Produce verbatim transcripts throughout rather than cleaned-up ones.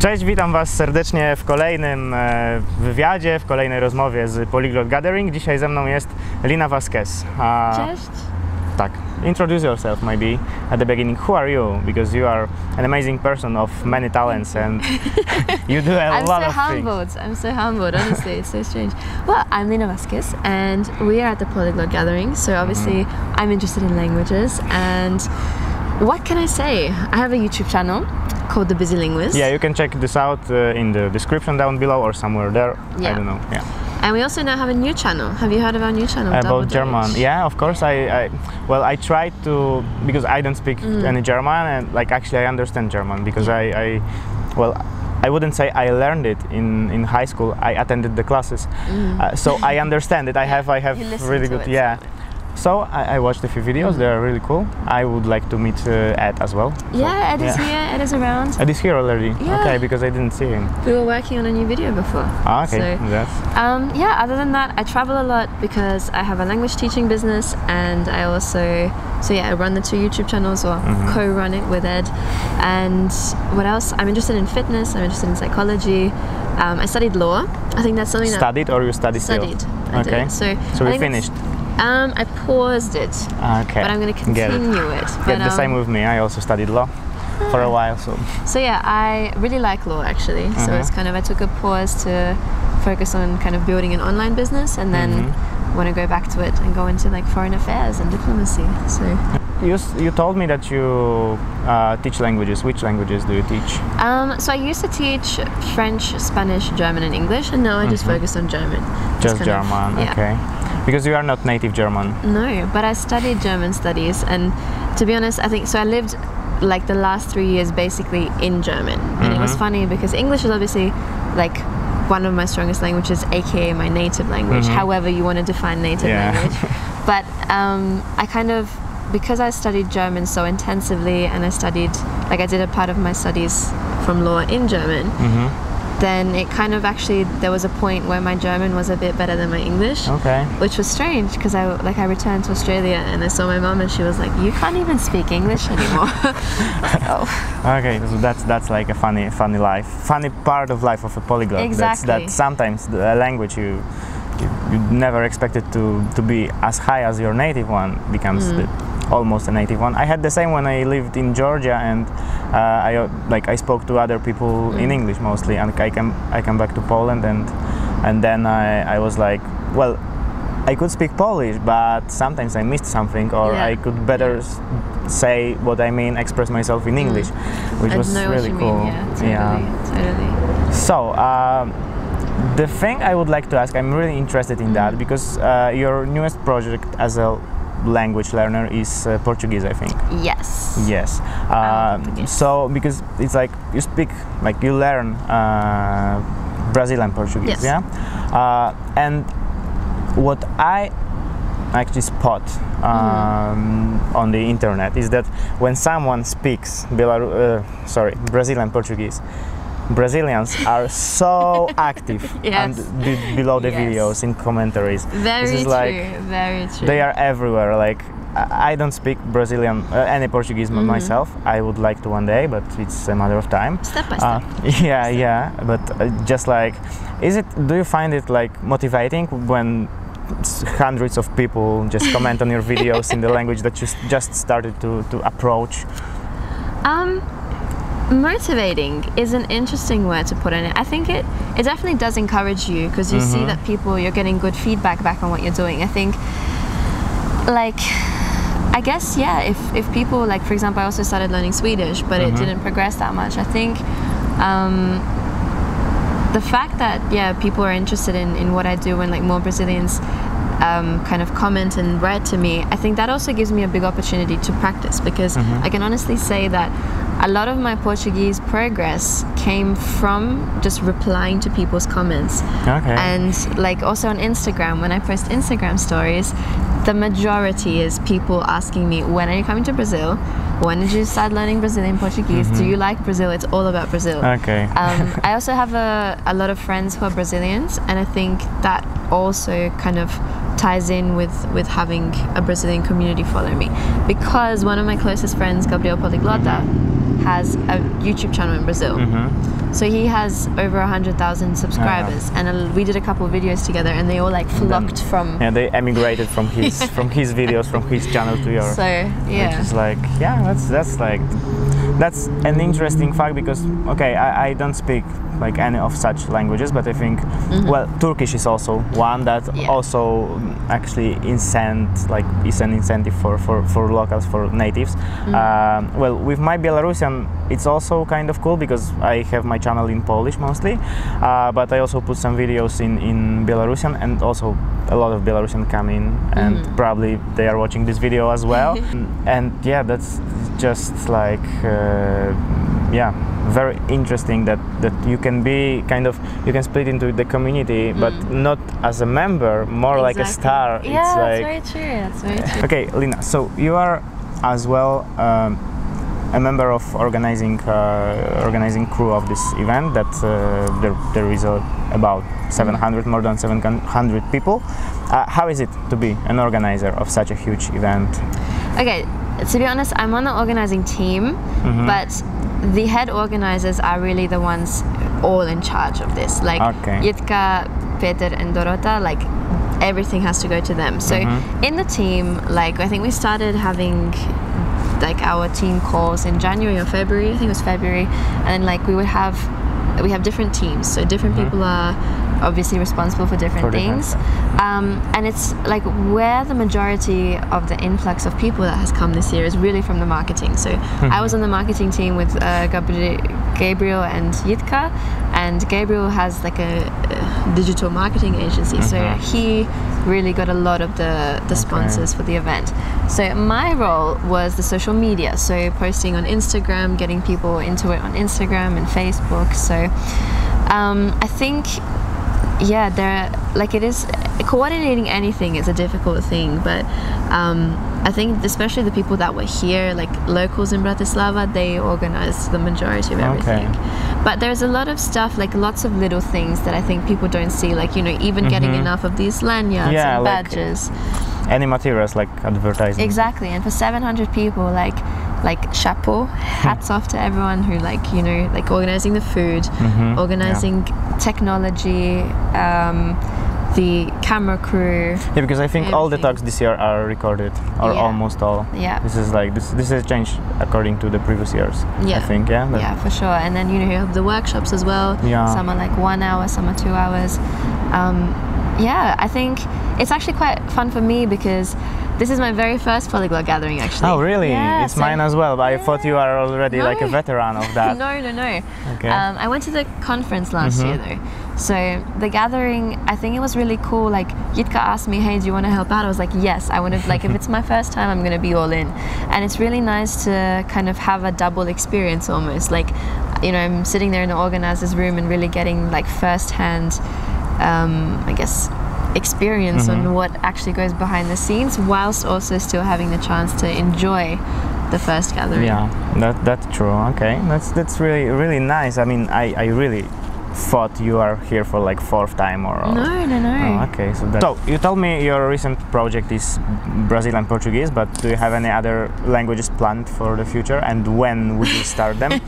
Cześć, witam Was serdecznie w kolejnym wywiadzie, w kolejnej rozmowie z Polyglot Gathering. Dzisiaj ze mną jest Lina Vasquez. Uh, Cześć. Tak. Introduce yourself maybe at the beginning. Who are you? Because you are an amazing person of many talents and you do a I'm lot so of humbled. things. I'm so humbled. Honestly, it's so strange. Well, I'm Lina Vasquez and we are at the Polyglot Gathering. So obviously mm. I'm interested in languages and what can I say? I have a YouTube channel called the Busy Linguist. Yeah, you can check this out uh, in the description down below or somewhere there. Yeah. I don't know. Yeah. And we also now have a new channel. Have you heard of our new channel? About Double German. Yeah, of course. I, I well, I tried to because I don't speak mm. any German, and like actually I understand German because yeah. I, I, well, I wouldn't say I learned it in in high school. I attended the classes, mm. uh, so I understand it. I have I have really good. It, yeah. Somewhere. So I, I watched a few videos, mm-hmm. they are really cool. I would like to meet uh, Ed as well. So, yeah, Ed yeah. is here, Ed is around. Ed is here already, yeah. Okay, because I didn't see him. We were working on a new video before. Ah, okay, so, yes. Um, yeah, other than that, I travel a lot because I have a language teaching business and I also, so yeah, I run the two YouTube channels or mm-hmm. co-run it with Ed. And what else? I'm interested in fitness, I'm interested in psychology. Um, I studied law. I think that's something studied that... Studied or you studied Studied. I okay, did. so, so we finished. Um, I paused it, okay. but I'm going to continue Get it. it. But, Get the um, same with me, I also studied law uh, for a while. So So yeah, I really like law actually, uh-huh. so it's kind of, I took a pause to focus on kind of building an online business and then mm-hmm. want to go back to it and go into like foreign affairs and diplomacy. So. You, you told me that you uh, teach languages. Which languages do you teach? Um, so I used to teach French, Spanish, German and English and now I just mm-hmm. focus on German. Just German, of, yeah. okay. Because you are not native German. No, but I studied German studies and to be honest, I think, so I lived like the last three years basically in German. And mm-hmm. it was funny because English is obviously like one of my strongest languages, aka my native language, mm-hmm. however you want to define native yeah. language. But um, I kind of, because I studied German so intensively and I studied, like I did a part of my studies from law in German, mm-hmm. then it kind of actually, there was a point where my German was a bit better than my English. Okay. Which was strange, because I like I returned to Australia and I saw my mum and she was like, you can't even speak English anymore. Like, oh. Okay, so that's that's like a funny funny life, funny part of life of a polyglot. Exactly. That's, that sometimes the language you, you, you never expected to, to be as high as your native one becomes mm. the, almost a native one. I had the same when I lived in Georgia, and uh, I like I spoke to other people mm. in English mostly. And I came I came back to Poland, and and then I I was like, well, I could speak Polish, but sometimes I missed something, or yeah. I could better yeah. say what I mean, express myself in English, mm. which I was know really what you cool. Mean. Yeah, totally, yeah, totally. So. Um, The thing I would like to ask, I'm really interested in that because uh, your newest project as a language learner is uh, Portuguese, I think. Yes. Yes. Um, so because it's like you speak, like you learn uh, Brazilian Portuguese, yes. yeah. Uh, and what I actually spot um, mm. on the internet is that when someone speaks Belaru uh, sorry, Brazilian Portuguese. Brazilians are so active yes. and be below the yes. videos in commentaries. Very this is true, like, very true. They are everywhere. Like I don't speak Brazilian, uh, any Portuguese mm-hmm. myself. I would like to one day, but it's a matter of time. Step by step. Uh, yeah, step. yeah. But uh, just like, is it? Do you find it like motivating when hundreds of people just comment on your videos in the language that you just started to to approach? Um. Motivating is an interesting word to put in it. I think it, it definitely does encourage you because you mm-hmm. see that people, you're getting good feedback back on what you're doing. I think, like, I guess, yeah, if, if people, like, for example, I also started learning Swedish, but mm-hmm. it didn't progress that much. I think um, the fact that, yeah, people are interested in, in what I do and, like, more Brazilians Um, kind of comment and write to me, I think that also gives me a big opportunity to practice because mm-hmm. I can honestly say that a lot of my Portuguese progress came from just replying to people's comments. Okay. And like also on Instagram, when I post Instagram stories, the majority is people asking me, when are you coming to Brazil? When did you start learning Brazilian Portuguese? Mm-hmm. Do you like Brazil? It's all about Brazil. Okay. um, I also have a, a lot of friends who are Brazilians and I think that also kind of ties in with, with having a Brazilian community follow me because one of my closest friends, Gabriel Poliglota, mm-hmm. has a YouTube channel in Brazil. Mm-hmm. So he has over one hundred thousand subscribers, and a, we did a couple of videos together, and they all like flocked then, from... Yeah, they emigrated from his from his videos, from his channel to yours. So, yeah. Which is like, yeah, that's, that's like... That's an interesting fact because, okay, I, I don't speak like any of such languages, but I think, mm-hmm. well, Turkish is also one that yeah. also actually incent, like is an incentive for, for, for locals, for natives. Mm-hmm. um, well, with my Belarusian, it's also kind of cool because I have my channel in Polish mostly, uh, but I also put some videos in, in Belarusian, and also a lot of Belarusian come in, and mm-hmm. probably they are watching this video as well. And yeah, that's just like, uh, yeah, very interesting that, that you can be kind of, you can split into the community, mm. but not as a member, more exactly. like a star. Yeah, it's like, that's very true, that's very true. Okay, Lina, so you are as well um, a member of organizing uh, organizing crew of this event that uh, there, there is a, about seven hundred, more than seven hundred people. Uh, how is it to be an organizer of such a huge event? Okay, to be honest, I'm on the organizing team, mm-hmm. but the head organizers are really the ones all in charge of this. Like okay. Jitka, Peter and Dorota, like everything has to go to them. So mm-hmm. in the team, like I think we started having like our team calls in January or February, I think it was February, and like we would have, we have different teams, so different mm-hmm. people are obviously responsible for different for things, different. Um, and it's like where the majority of the influx of people that has come this year is really from the marketing. So mm-hmm. I was on the marketing team with uh, Gabriel and Jitka, and Gabriel has like a, a digital marketing agency, mm-hmm. so he really got a lot of the, the sponsors okay. for the event. So my role was the social media, so posting on Instagram, getting people into it on Instagram and Facebook. So um, I think yeah, there are, like it is, coordinating anything is a difficult thing, but um, I think especially the people that were here, like locals in Bratislava, they organized the majority of everything. Okay. But there's a lot of stuff, like lots of little things that I think people don't see, like, you know, even mm-hmm. getting enough of these lanyards yeah, and badges. Like any materials, like advertising. Exactly, and for seven hundred people, like, like chapeau, hats off to everyone who like, you know, like organizing the food, mm-hmm. organizing yeah. technology, um, the camera crew. Yeah, because I think everything. All the talks this year are recorded, or yeah. almost all. Yeah. This is like, this this has changed according to the previous years, yeah. I think, yeah? But yeah, for sure. And then, you know, you have the workshops as well. Yeah. Some are like one hour, some are two hours. Um, yeah, I think it's actually quite fun for me because this is my very first Polyglot Gathering, actually. Oh, really? Yeah, it's so mine as well, but yeah. I thought you are already no. like a veteran of that. No, no, no. Okay. Um, I went to the conference last mm-hmm. year, though. So the gathering, I think it was really cool. Like Jitka asked me, hey, do you want to help out? I was like, yes, I want to, like, if it's my first time, I'm going to be all in. And it's really nice to kind of have a double experience almost. Like, you know, I'm sitting there in the organizer's room and really getting like first-hand, um, I guess, experience mm-hmm. on what actually goes behind the scenes, whilst also still having the chance to enjoy the first gathering. Yeah, that that's true. Okay, that's that's really really nice. I mean, I I really thought you are here for like fourth time or, or no no no. Oh, okay, so that. So you told me your recent project is Brazilian Portuguese, but do you have any other languages planned for the future, and when would you start them?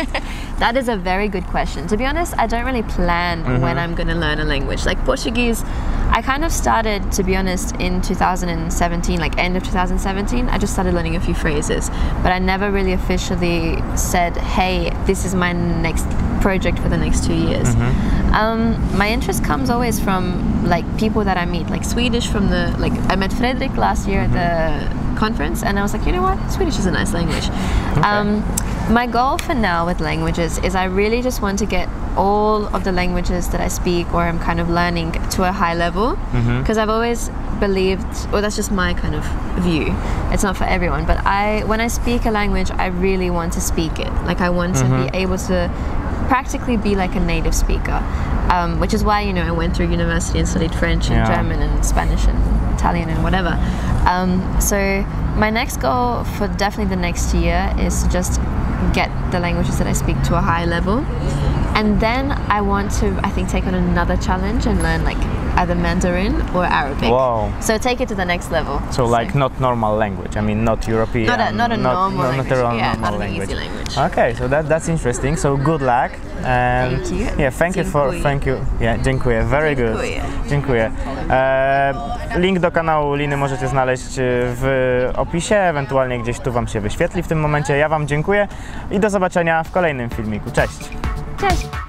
That is a very good question. To be honest, I don't really plan mm-hmm. when I'm going to learn a language. Like Portuguese, I kind of started, to be honest, in two thousand seventeen, like end of two thousand seventeen, I just started learning a few phrases, but I never really officially said, hey, this is my next project for the next two years. Mm-hmm. um, my interest comes always from like people that I meet, like Swedish from the, like I met Fredrik last year mm-hmm. at the conference, and I was like, you know what, Swedish is a nice language. Okay. Um, my goal for now with languages is I really just want to get all of the languages that I speak or I'm kind of learning to a high level, because mm-hmm. I've always believed, well, that's just my kind of view, it's not for everyone, but I when I speak a language, I really want to speak it, like I want mm-hmm. to be able to practically be like a native speaker, um, which is why, you know, I went through university and studied French and yeah. German and Spanish and Italian and whatever. Um, so my next goal for definitely the next year is to just get the languages that I speak to a high level. And then I want to, I think, take on another challenge and learn like either Mandarin or Arabic. Wow. So take it to the next level. So, so. like not normal language, I mean not European. Not a, not a not, normal not, language, not a yeah, normal not an language. Easy language. Okay, so that, that's interesting, so good luck. And thank you. Yeah, thank dziękuję. you for thank you. Yeah, dziękuję. Very dziękuję. good. Dziękuję. E, link do kanału Liny możecie znaleźć w opisie, ewentualnie gdzieś tu wam się wyświetli w tym momencie. Ja wam dziękuję i do zobaczenia w kolejnym filmiku. Cześć. Cześć.